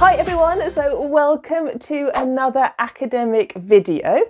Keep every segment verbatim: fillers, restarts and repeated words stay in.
Hi everyone, so welcome to another academic video.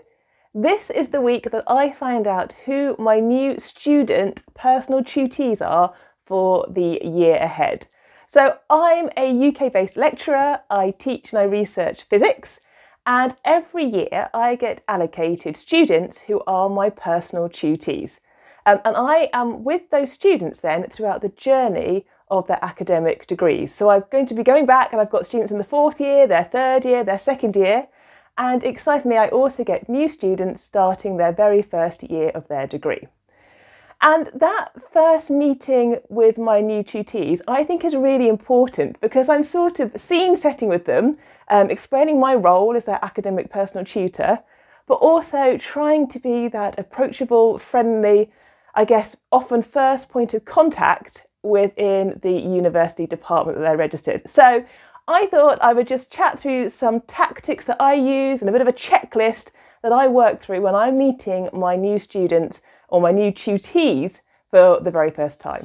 This is the week that I find out who my new student personal tutees are for the year ahead. So I'm a U K-based lecturer, I teach and I research physics, and every year I get allocated students who are my personal tutees. Um, and I am with those students then throughout the journey of their academic degrees. So I'm going to be going back, and I've got students in the fourth year, their third year, their second year, and excitingly I also get new students starting their very first year of their degree. And that first meeting with my new tutees I think is really important because I'm sort of scene setting with them, um, explaining my role as their academic personal tutor, but also trying to be that approachable, friendly, I guess often first point of contact within the university department that they're registered. So I thought I would just chat through some tactics that I use and a bit of a checklist that I work through when I'm meeting my new students or my new tutees for the very first time.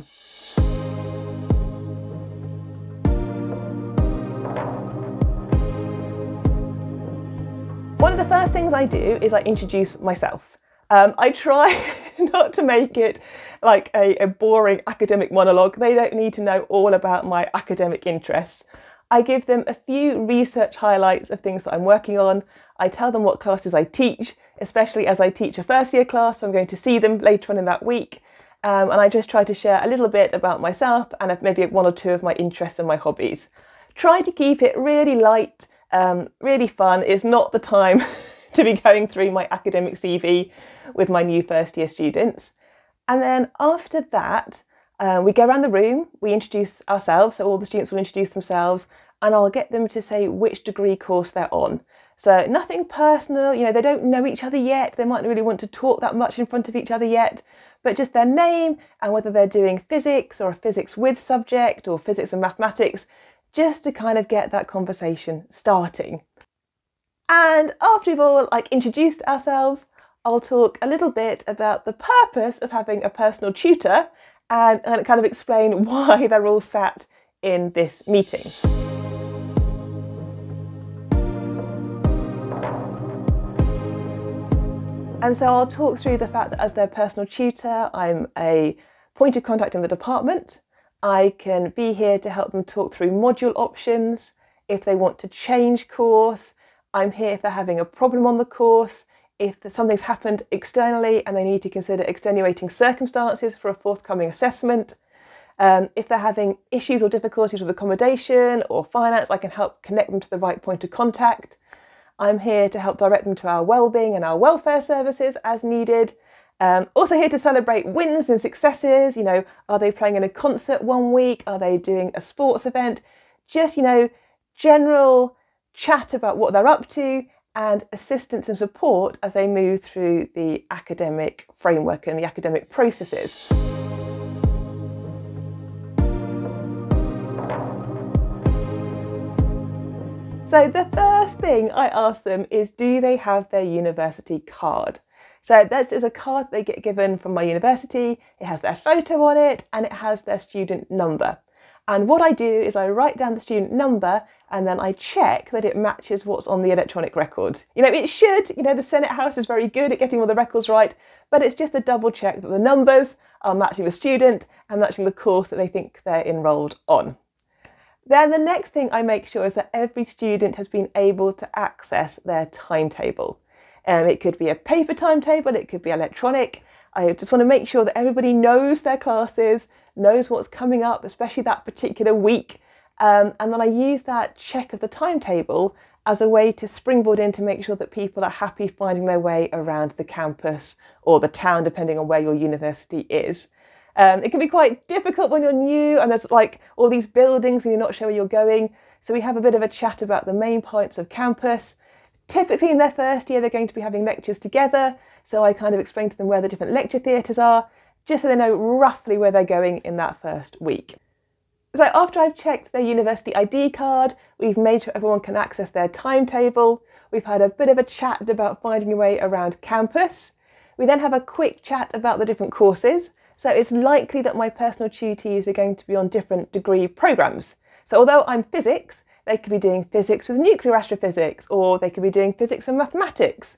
One of the first things I do is I introduce myself. Um, I try not to make it like a, a boring academic monologue. They don't need to know all about my academic interests. I give them a few research highlights of things that I'm working on. I tell them what classes I teach, especially as I teach a first year class, so I'm going to see them later on in that week. Um, and I just try to share a little bit about myself and maybe one or two of my interests and my hobbies. Try to keep it really light, um, really fun. It's not the time to be going through my academic C V with my new first year students. And then after that, uh, we go around the room, we introduce ourselves, so all the students will introduce themselves, and I'll get them to say which degree course they're on. So nothing personal, you know, they don't know each other yet, they might really want to talk that much in front of each other yet, but just their name and whether they're doing physics or a physics with subject or physics and mathematics, just to kind of get that conversation starting. And after we've all like introduced ourselves, I'll talk a little bit about the purpose of having a personal tutor and, and kind of explain why they're all sat in this meeting. And so I'll talk through the fact that as their personal tutor, I'm a point of contact in the department. I can be here to help them talk through module options, if they want to change course, I'm here if they're having a problem on the course, if something's happened externally and they need to consider extenuating circumstances for a forthcoming assessment. Um, if they're having issues or difficulties with accommodation or finance, I can help connect them to the right point of contact. I'm here to help direct them to our wellbeing and our welfare services as needed. Um, also here to celebrate wins and successes. You know, are they playing in a concert one week? Are they doing a sports event? Just, you know, general chat about what they're up to and assistance and support as they move through the academic framework and the academic processes. So the first thing I ask them is, do they have their university card? So this is a card they get given from my university. It has their photo on it and it has their student number. And what I do is I write down the student number and then I check that it matches what's on the electronic record. You know, it should, you know, the Senate House is very good at getting all the records right, but it's just a double check that the numbers are matching the student and matching the course that they think they're enrolled on. Then the next thing I make sure is that every student has been able to access their timetable. Um, it could be a paper timetable, it could be electronic. I just want to make sure that everybody knows their classes, knows what's coming up, especially that particular week. Um, and then I use that check of the timetable as a way to springboard in to make sure that people are happy finding their way around the campus or the town, depending on where your university is. Um, it can be quite difficult when you're new and there's like all these buildings and you're not sure where you're going. So we have a bit of a chat about the main points of campus. Typically in their first year, they're going to be having lectures together. So I kind of explain to them where the different lecture theatres are, just so they know roughly where they're going in that first week. So after I've checked their university I D card, we've made sure everyone can access their timetable. We've had a bit of a chat about finding a way around campus. We then have a quick chat about the different courses. So it's likely that my personal tutees are going to be on different degree programmes. So although I'm physics, They could be doing physics with nuclear astrophysics, or they could be doing physics and mathematics.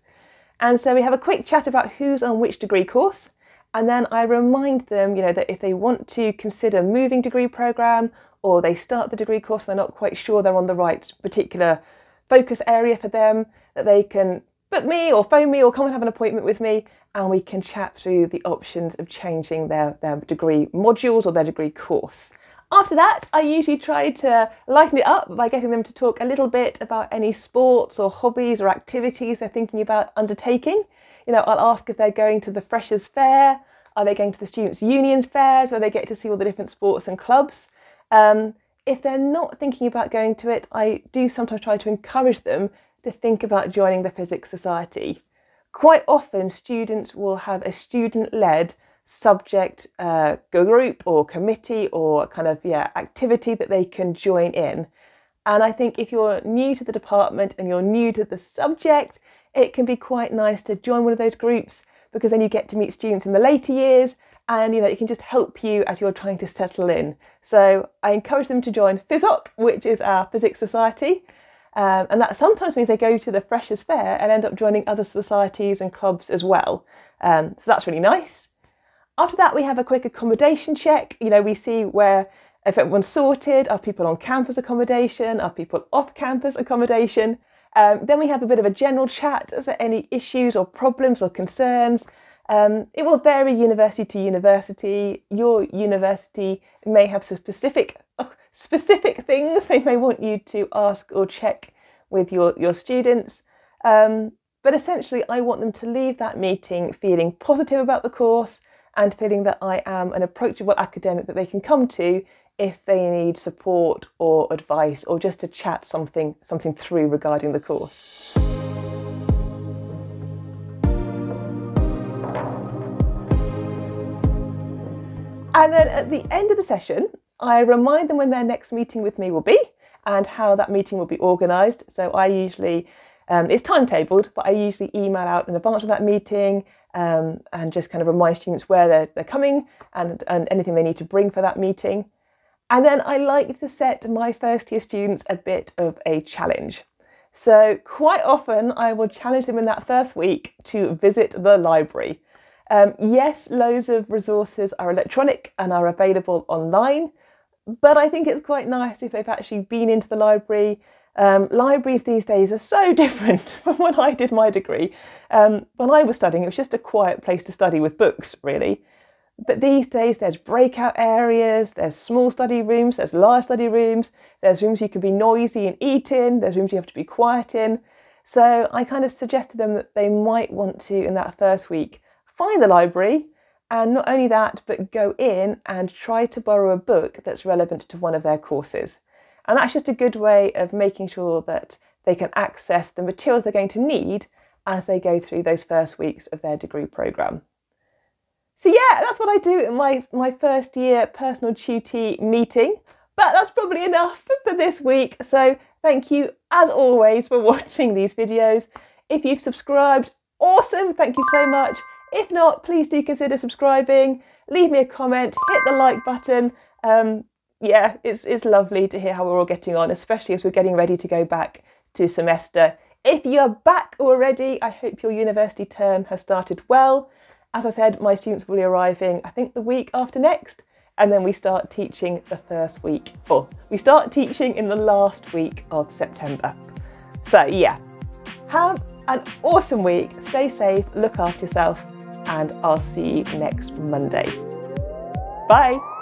And so we have a quick chat about who's on which degree course. And then I remind them, you know, that if they want to consider moving degree programme, or they start the degree course and they're not quite sure they're on the right particular focus area for them, that they can book me or phone me or come and have an appointment with me, and we can chat through the options of changing their, their degree modules or their degree course. After that, I usually try to lighten it up by getting them to talk a little bit about any sports or hobbies or activities they're thinking about undertaking. You know, I'll ask if they're going to the Freshers' Fair, are they going to the Students' Unions' Fairs, where they get to see all the different sports and clubs. Um, if they're not thinking about going to it, I do sometimes try to encourage them to think about joining the Physics Society. Quite often, students will have a student-led subject uh, group or committee or kind of yeah activity that they can join in. And I think if you're new to the department and you're new to the subject, it can be quite nice to join one of those groups, because then you get to meet students in the later years, and you know it can just help you as you're trying to settle in. So I encourage them to join PhysOc, which is our Physics Society, um, and that sometimes means they go to the Freshers' Fair and end up joining other societies and clubs as well. Um, so that's really nice. After that, we have a quick accommodation check. You know, we see where, if everyone's sorted, are people on campus accommodation, are people off campus accommodation? Um, then we have a bit of a general chat. Is there any issues or problems or concerns? Um, it will vary university to university. Your university may have some specific, oh, specific things they may want you to ask or check with your, your students. Um, but essentially, I want them to leave that meeting feeling positive about the course, and feeling that I am an approachable academic that they can come to if they need support or advice, or just to chat something, something through regarding the course. And then at the end of the session, I remind them when their next meeting with me will be and how that meeting will be organised. So I usually, um, it's timetabled, but I usually email out in advance of that meeting, Um, and just kind of remind students where they're, they're coming and, and anything they need to bring for that meeting. And then I like to set my first year students a bit of a challenge. So quite often I will challenge them in that first week to visit the library. Um, yes, loads of resources are electronic and are available online, but I think it's quite nice if they've actually been into the library. Um, libraries these days are so different from when I did my degree. Um, when I was studying, it was just a quiet place to study with books, really. But these days there's breakout areas, there's small study rooms, there's large study rooms, there's rooms you can be noisy and eat in, there's rooms you have to be quiet in. So I kind of suggested to them that they might want to, in that first week, find the library, and not only that, but go in and try to borrow a book that's relevant to one of their courses. And that's just a good way of making sure that they can access the materials they're going to need as they go through those first weeks of their degree programme. So yeah, that's what I do in my, my first year personal tutee meeting. But that's probably enough for this week. So thank you as always for watching these videos. If you've subscribed, awesome, thank you so much. If not, please do consider subscribing. Leave me a comment, hit the like button. Um, Yeah, it's, it's lovely to hear how we're all getting on, especially as we're getting ready to go back to semester. If you're back already, I hope your university term has started well. As I said, my students will be arriving, I think, the week after next, and then we start teaching the first week, or we start teaching in the last week of September. So yeah, have an awesome week, stay safe, look after yourself, and I'll see you next Monday. Bye.